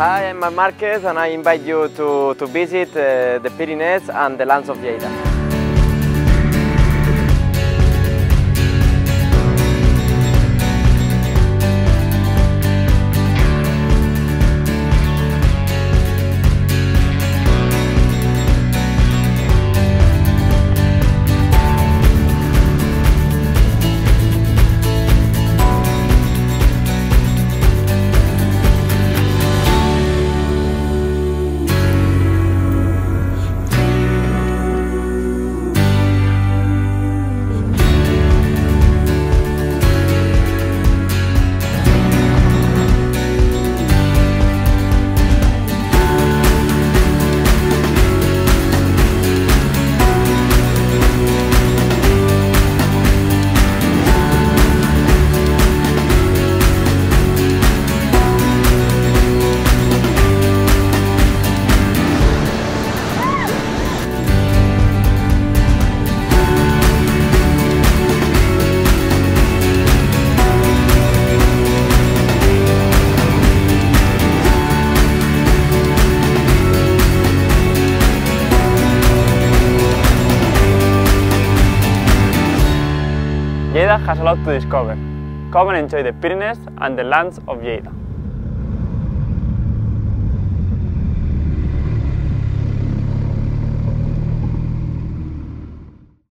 Hi, I'm Marc Marquez and I invite you to visit the Pyrenees and the lands of Lleida. Lleida has a lot to discover. Come and enjoy the Pyrenees and the lands of Lleida.